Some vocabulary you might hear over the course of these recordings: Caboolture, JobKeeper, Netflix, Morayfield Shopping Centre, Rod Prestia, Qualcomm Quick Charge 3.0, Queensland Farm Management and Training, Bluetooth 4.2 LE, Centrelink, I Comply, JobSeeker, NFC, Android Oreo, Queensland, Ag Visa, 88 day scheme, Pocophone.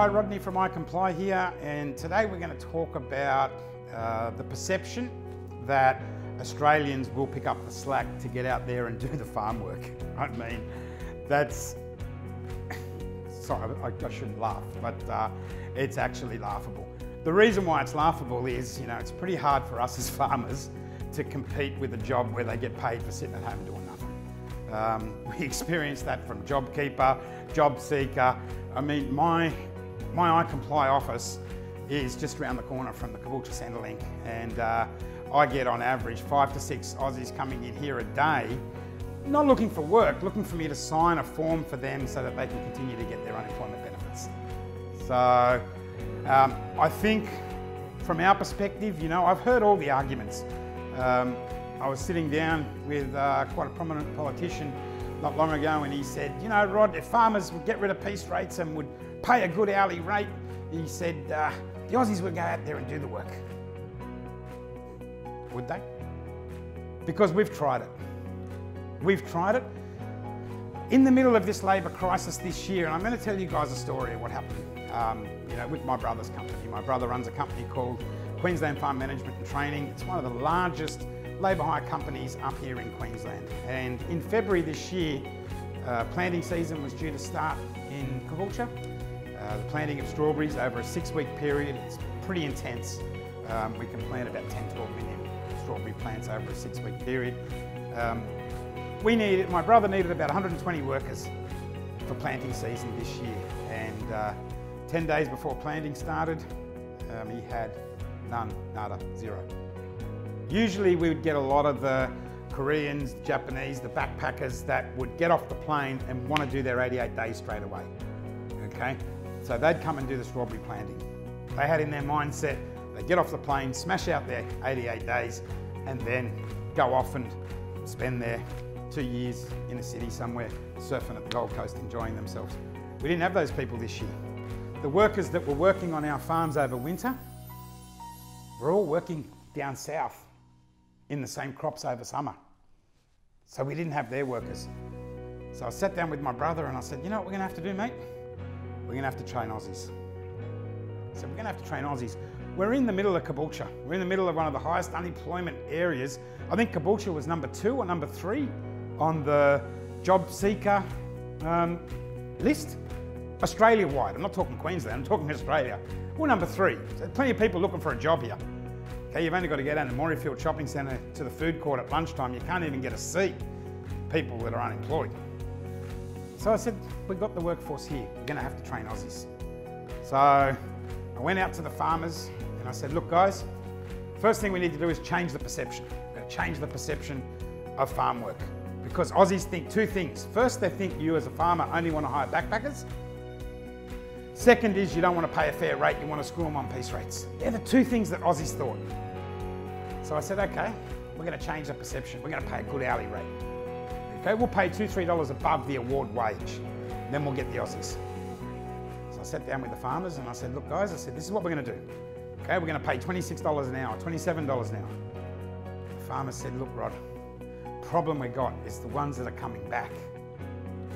Hi, Rodney from I Comply here, and today we're going to talk about the perception that Australians will pick up the slack to get out there and do the farm work. I mean, that's... sorry, I shouldn't laugh, but it's actually laughable. The reason why it's laughable is, you know, it's pretty hard for us as farmers to compete with a job where they get paid for sitting at home doing nothing. We experienced that from JobKeeper, JobSeeker. I mean, my I Comply office is just around the corner from the Caboolture Centrelink, and I get on average 5 to 6 Aussies coming in here a day, not looking for work, looking for me to sign a form for them so that they can continue to get their unemployment benefits. So I think from our perspective, you know, I've heard all the arguments. I was sitting down with quite a prominent politician not long ago, and he said, you know, Rod, if farmers would get rid of piece rates and would pay a good hourly rate, he said, the Aussies would go out there and do the work. Would they? Because we've tried it. We've tried it. In the middle of this labour crisis this year, and I'm going to tell you guys a story of what happened, you know, with my brother's company. My brother runs a company called Queensland Farm Management and Training. It's one of the largest labour hire companies up here in Queensland. And in February this year, planting season was due to start in Caboolture. The planting of strawberries over a 6-week period, it's pretty intense. We can plant about 10 to 12 million strawberry plants over a 6-week period. My brother needed about 120 workers for planting season this year. And 10 days before planting started, he had none, nada, zero. Usually we would get a lot of the Koreans, Japanese, the backpackers that would get off the plane and want to do their 88 days straight away, okay? So they'd come and do the strawberry planting. They had in their mindset, they get off the plane, smash out their 88 days, and then go off and spend their 2 years in a city somewhere, surfing at the Gold Coast, enjoying themselves. We didn't have those people this year. The workers that were working on our farms over winter were all working down south in the same crops over summer. So we didn't have their workers. So I sat down with my brother and I said, you know what we're gonna have to do, mate? We're gonna have to train Aussies. So we're gonna have to train Aussies. We're in the middle of Caboolture. We're in the middle of one of the highest unemployment areas. I think Caboolture was number 2 or number 3 on the JobSeeker list. Australia-wide, I'm not talking Queensland, I'm talking Australia. We're number 3, so plenty of people looking for a job here. Okay, you've only got to get down to Morayfield Shopping Centre to the food court at lunchtime. You can't even get a seat, people that are unemployed. So I said, we've got the workforce here. We're going to have to train Aussies. So I went out to the farmers and I said, look guys, first thing we need to do is change the perception. We're going to change the perception of farm work. Because Aussies think 2 things. First, they think you as a farmer only want to hire backpackers. Second is you don't want to pay a fair rate, you want to screw them on piece rates. They're the 2 things that Aussies thought. So I said, okay, we're going to change the perception. We're going to pay a good hourly rate. Okay, we'll pay $2, $3 above the award wage. Then we'll get the Aussies. So I sat down with the farmers and I said, look guys, I said, this is what we're going to do. Okay, we're going to pay $26 an hour, $27 an hour. The farmer said, look Rod, the problem we got is the ones that are coming back.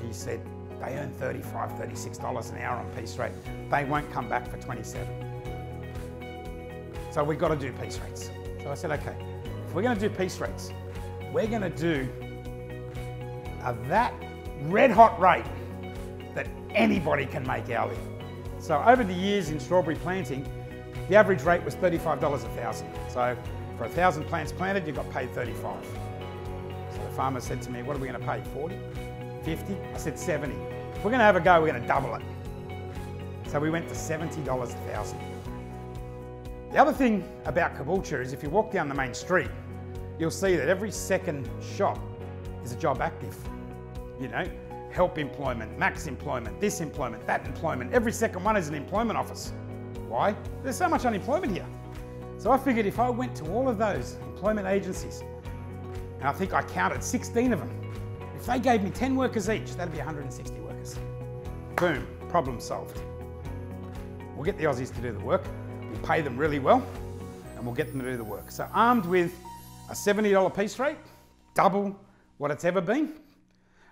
He said, they earn $35, $36 an hour on piece rate. They won't come back for $27. So we've got to do piece rates. So I said, okay, if we're going to do piece rates, we're going to do that red hot rate that anybody can make hourly. So over the years in strawberry planting, the average rate was $35 a thousand. So for 1,000 plants planted, you got paid $35. So the farmer said to me, what are we going to pay, 40? 50? I said 70. If we're going to have a go, we're going to double it. So we went to $70 a thousand. The other thing about Caboolture is if you walk down the main street, you'll see that every 2nd shop is a job active. You know, help employment, max employment, this employment, that employment. Every 2nd one is an employment office. Why? There's so much unemployment here. So I figured if I went to all of those employment agencies, and I think I counted 16 of them, if they gave me 10 workers each, that'd be 160 workers. Boom, problem solved. We'll get the Aussies to do the work, we'll pay them really well, and we'll get them to do the work. So armed with a $70 piece rate, double what it's ever been,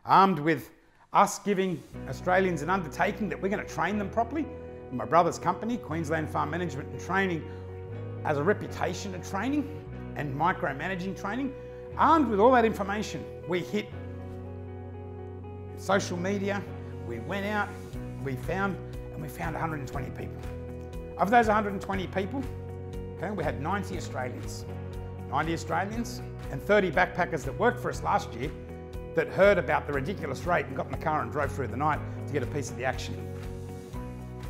armed with us giving Australians an undertaking that we're going to train them properly, My brother's company, Queensland Farm Management and Training, has a reputation of training and micromanaging training. Armed with all that information, we hit social media, we went out, we found 120 people. Of those 120 people, okay, we had 90 Australians and 30 backpackers that worked for us last year that heard about the ridiculous rate and got in the car and drove through the night to get a piece of the action.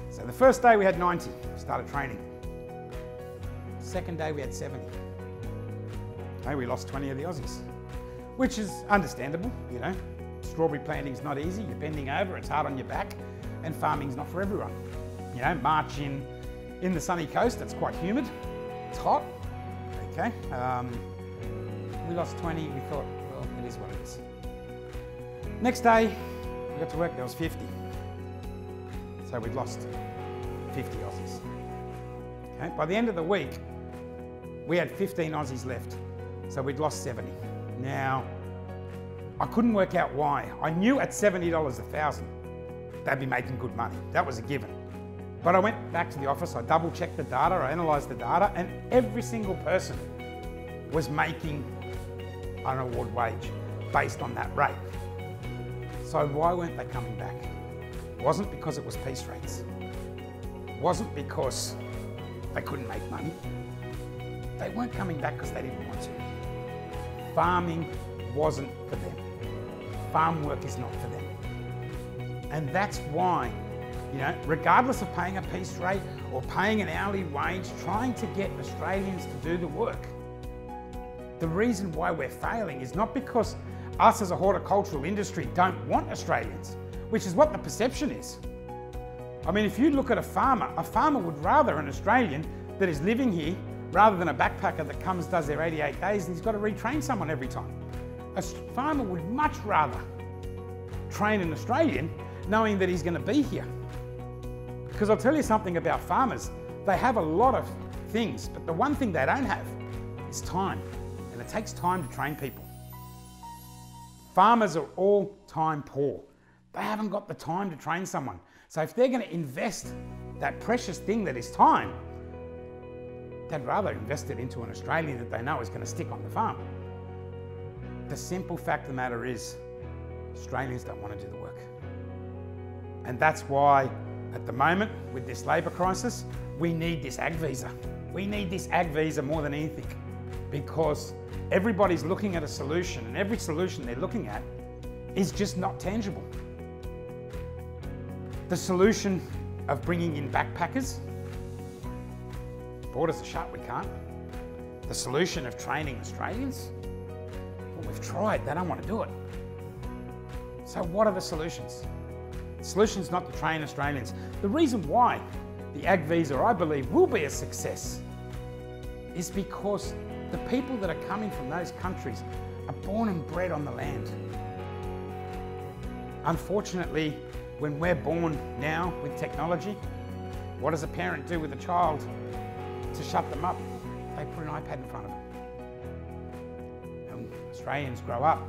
So the first day we had 90, started training. Second day we had 70. Okay, we lost 20 of the Aussies, which is understandable, you know. Strawberry planting's not easy, you're bending over, it's hard on your back, and farming's not for everyone. You know, March in the sunny coast, it's quite humid, it's hot, okay. We lost 20, we thought, well, it is what it is. Next day, we got to work, there was 50. So we'd lost 50 Aussies. Okay. By the end of the week, we had 15 Aussies left, so we'd lost 70. Now, I couldn't work out why. I knew at $70 a thousand, they'd be making good money. That was a given. But I went back to the office, I double checked the data, I analysed the data, and every single person was making an award wage based on that rate. So why weren't they coming back? It wasn't because it was piece rates. It wasn't because they couldn't make money. They weren't coming back because they didn't want to. Farming wasn't for them. Farm work is not for them. And that's why, you know, regardless of paying a piece rate or paying an hourly wage, trying to get Australians to do the work. The reason why we're failing is not because us as a horticultural industry don't want Australians, which is what the perception is. I mean, if you look at a farmer would rather an Australian that is living here rather than a backpacker that comes, does their 88 days and he's got to retrain someone every time. A farmer would much rather train an Australian knowing that he's going to be here. Because I'll tell you something about farmers, they have a lot of things, but the one thing they don't have is time, and it takes time to train people. Farmers are all time poor. They haven't got the time to train someone. So if they're going to invest that precious thing that is time, they'd rather invest it into an Australian that they know is going to stick on the farm. The simple fact of the matter is, Australians don't want to do the work. And that's why, at the moment, with this labour crisis, we need this Ag Visa. We need this Ag Visa more than anything, because everybody's looking at a solution, and every solution they're looking at is just not tangible. The solution of bringing in backpackers, borders are shut, we can't. The solution of training Australians, well, we've tried, they don't want to do it. So what are the solutions? The solution's not to train Australians. The reason why the Ag Visa, I believe, will be a success is because the people that are coming from those countries are born and bred on the land. Unfortunately, when we're born now with technology, what does a parent do with a child to shut them up? They put an iPad in front of them. And Australians grow up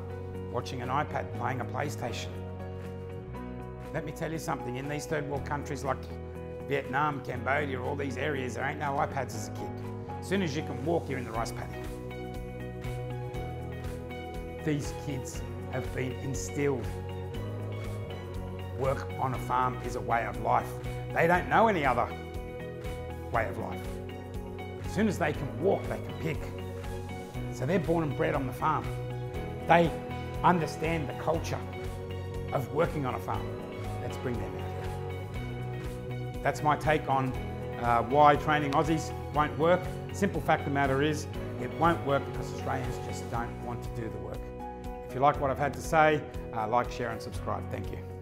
watching an iPad, playing a PlayStation. Let me tell you something, in these third world countries like Vietnam, Cambodia, all these areas, there ain't no iPads as a kid. As soon as you can walk, you're in the rice paddy. These kids have been instilled. Work on a farm is a way of life. They don't know any other way of life. As soon as they can walk, they can pick. So they're born and bred on the farm. They understand the culture of working on a farm. Let's bring them out here. That's my take on why training Aussies won't work. Simple fact of the matter is, it won't work because Australians just don't want to do the work. If you like what I've had to say, like, share and subscribe. Thank you.